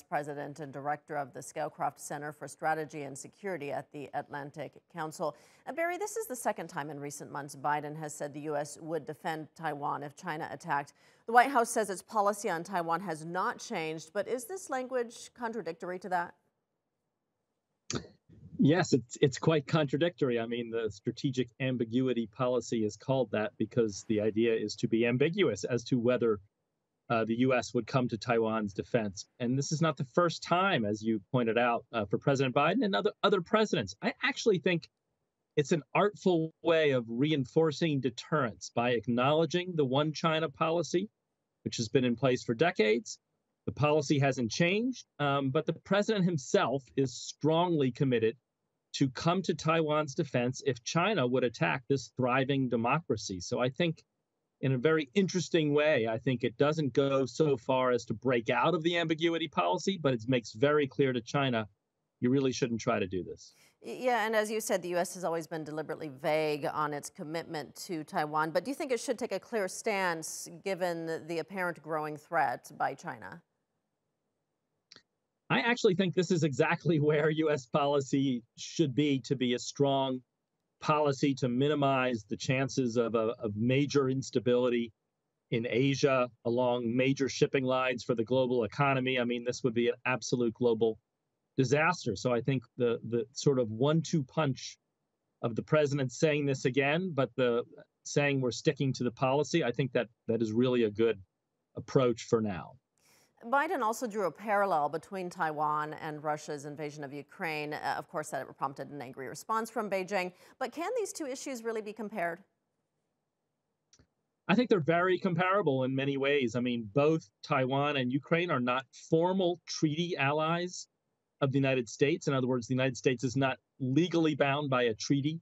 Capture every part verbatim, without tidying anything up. Vice President and Director of the Scalecroft Center for Strategy and Security at the Atlantic Council. Uh, Barry, this is the second time in recent months Biden has said the U S would defend Taiwan if China attacked. The White House says its policy on Taiwan has not changed, but is this language contradictory to that? Yes, it's, it's quite contradictory. I mean, the strategic ambiguity policy is called that because the idea is to be ambiguous as to whether uh, the U S would come to Taiwan's defense. And this is not the first time, as you pointed out, uh, for President Biden and other, other presidents. I actually think it's an artful way of reinforcing deterrence by acknowledging the one China policy, which has been in place for decades. The policy hasn't changed, um, but the president himself is strongly committed to come to Taiwan's defense if China would attack this thriving democracy. So I think in a very interesting way, I think it doesn't go so far as to break out of the ambiguity policy, but it makes very clear to China, you really shouldn't try to do this. Yeah, and as you said, the U S has always been deliberately vague on its commitment to Taiwan, but do you think it should take a clear stance given the apparent growing threat by China? I actually think this is exactly where U S policy should be, to be a strong policy to minimize the chances of, a, of major instability in Asia along major shipping lines for the global economy. I mean, this would be an absolute global disaster. So I think the, the sort of one two punch of the president saying this again, but the saying we're sticking to the policy, I think that that is really a good approach for now. Biden also drew a parallel between Taiwan and Russia's invasion of Ukraine. Uh, of course, that prompted an angry response from Beijing. But can these two issues really be compared? I think they're very comparable in many ways. I mean, both Taiwan and Ukraine are not formal treaty allies of the United States. In other words, the United States is not legally bound by a treaty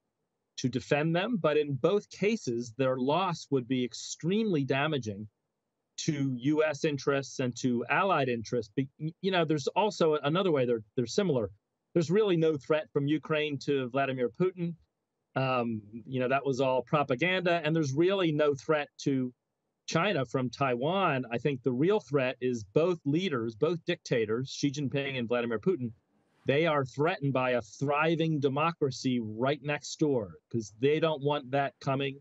to defend them. But in both cases, their loss would be extremely damaging to U S interests and to allied interests. But, you know, there's also another way they're, they're similar. There's really no threat from Ukraine to Vladimir Putin. Um, you know, that was all propaganda. And there's really no threat to China from Taiwan. I think the real threat is both leaders, both dictators, Xi Jinping and Vladimir Putin, they are threatened by a thriving democracy right next door because they don't want that coming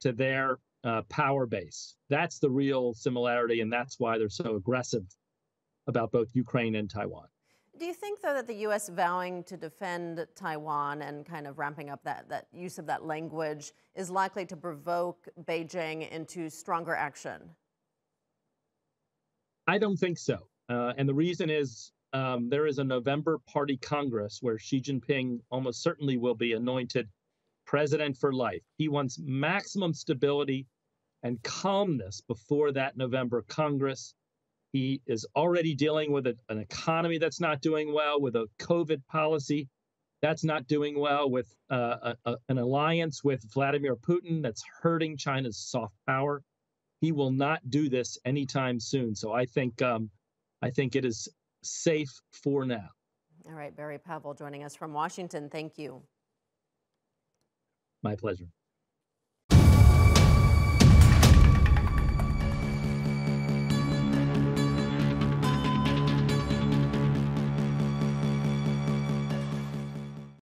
to their Uh, power base. That's the real similarity, and that's why they're so aggressive about both Ukraine and Taiwan. Do you think, though, that the U S vowing to defend Taiwan and kind of ramping up that, that use of that language is likely to provoke Beijing into stronger action? I don't think so. Uh, and the reason is um, there is a November Party Congress where Xi Jinping almost certainly will be anointed president for life. He wants maximum stability and calmness before that November Congress. He is already dealing with a, an economy that's not doing well, with a COVID policy that's not doing well, with uh, a, a, an alliance with Vladimir Putin that's hurting China's soft power. He will not do this anytime soon. So I think um, I think it is safe for now. All right, Barry Pavel joining us from Washington. Thank you. My pleasure.